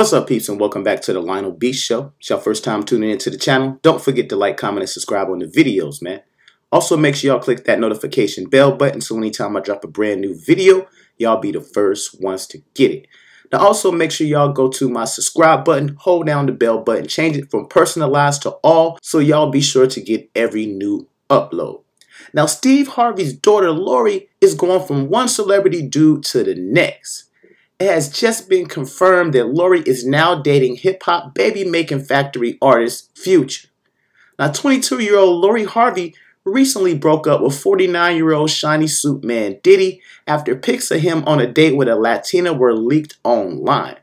What's up, peeps, and welcome back to The Lionel B Show. It's your first time tuning into the channel. Don't forget to like, comment, and subscribe on the videos, man. Also, make sure y'all click that notification bell button so anytime I drop a brand new video, y'all be the first ones to get it. Now, also, make sure y'all go to my subscribe button, hold down the bell button, change it from personalized to all, so y'all be sure to get every new upload. Now, Steve Harvey's daughter, Lori, is going from one celebrity dude to the next. It has just been confirmed that Lori is now dating hip-hop baby-making factory artist Future. Now, 22-year-old Lori Harvey recently broke up with 49-year-old shiny suit man Diddy after pics of him on a date with a Latina were leaked online.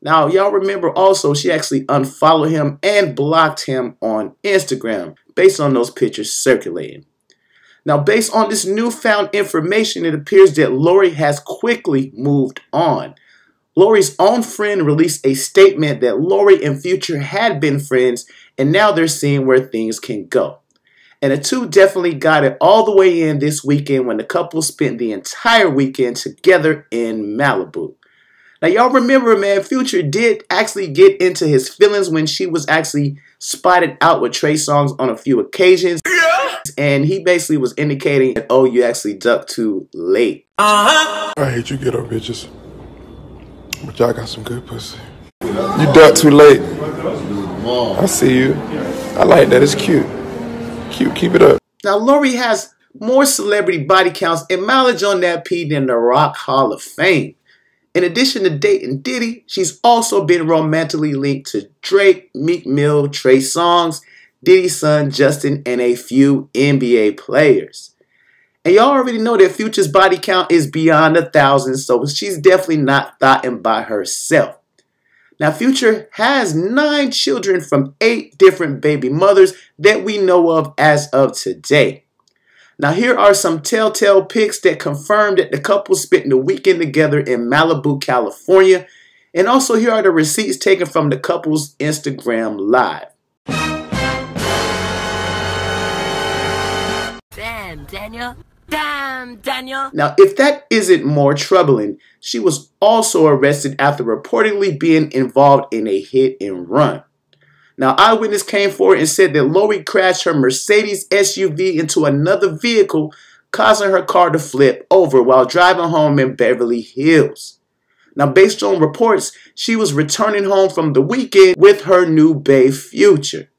Now, y'all remember also she actually unfollowed him and blocked him on Instagram based on those pictures circulating. Now, based on this newfound information, it appears that Lori has quickly moved on. Lori's own friend released a statement that Lori and Future had been friends, and now they're seeing where things can go. And the two definitely got it all the way in this weekend when the couple spent the entire weekend together in Malibu. Now, y'all remember, man, Future did actually get into his feelings when she was actually spotted out with Trey Songz on a few occasions. And he basically was indicating that, oh, you actually ducked too late. I hate you ghetto bitches, but y'all got some good pussy. You ducked too late. I see you. I like that. It's cute. Cute. Keep it up. Now, Lori has more celebrity body counts and mileage on that P than the Rock Hall of Fame. In addition to dating Diddy, she's also been romantically linked to Drake, Meek Mill, Trey Songz, Diddy's son, Justin, and a few NBA players. And y'all already know that Future's body count is beyond 1,000, so she's definitely not thotting by herself. Now, Future has 9 children from 8 different baby mothers that we know of as of today. Now, here are some telltale pics that confirm that the couple spent the weekend together in Malibu, California. And also, here are the receipts taken from the couple's Instagram Live. Damn, Daniel. Damn, Daniel. Now, if that isn't more troubling, she was also arrested after reportedly being involved in a hit and run. Now, eyewitness came forward and said that Lori crashed her Mercedes SUV into another vehicle, causing her car to flip over while driving home in Beverly Hills. Now, based on reports, she was returning home from the weekend with her new bae Future.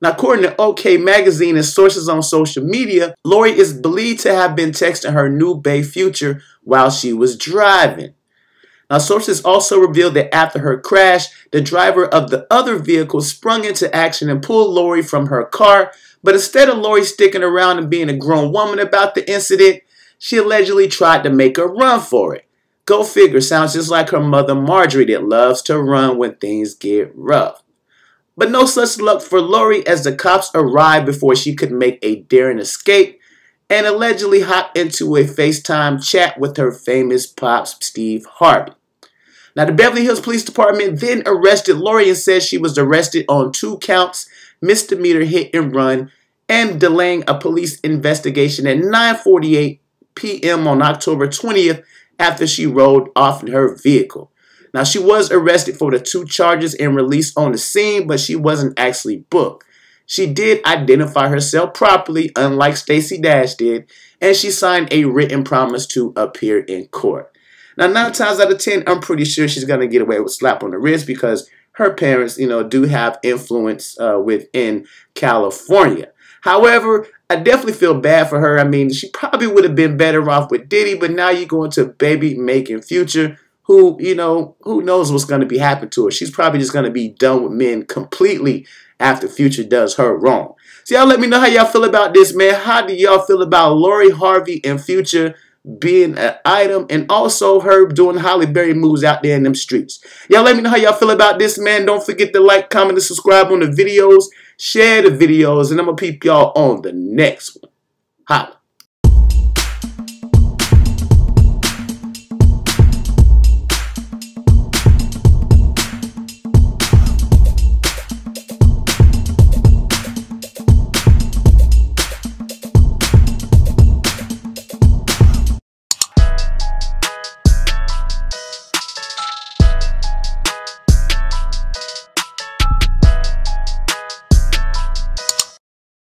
Now, according to OK Magazine and sources on social media, Lori is believed to have been texting her new bae Future while she was driving. Now, sources also revealed that after her crash, the driver of the other vehicle sprung into action and pulled Lori from her car. But instead of Lori sticking around and being a grown woman about the incident, she allegedly tried to make a run for it. Go figure, sounds just like her mother Marjorie that loves to run when things get rough. But no such luck for Lori as the cops arrived before she could make a daring escape and allegedly hopped into a FaceTime chat with her famous pops, Steve Harvey. Now, the Beverly Hills Police Department then arrested Lori and said she was arrested on 2 counts, misdemeanor hit and run, and delaying a police investigation at 9:48 p.m. on October 20th after she rolled off in her vehicle. Now, she was arrested for the 2 charges and released on the scene, but she wasn't actually booked. She did identify herself properly, unlike Stacey Dash did, and she signed a written promise to appear in court. Now, 9 times out of 10, I'm pretty sure she's going to get away with a slap on the wrist because her parents, you know, do have influence within California. However, I definitely feel bad for her. I mean, she probably would have been better off with Diddy, but now you're going to baby-making Future, who, you know, who knows what's going to be happening to her. She's probably just going to be done with men completely after Future does her wrong. So y'all let me know how y'all feel about this, man. How do y'all feel about Lori Harvey and Future being an item and also her doing Halle Berry moves out there in them streets? Y'all let me know how y'all feel about this, man. Don't forget to like, comment, and subscribe on the videos. Share the videos, and I'm going to peep y'all on the next one. Holla.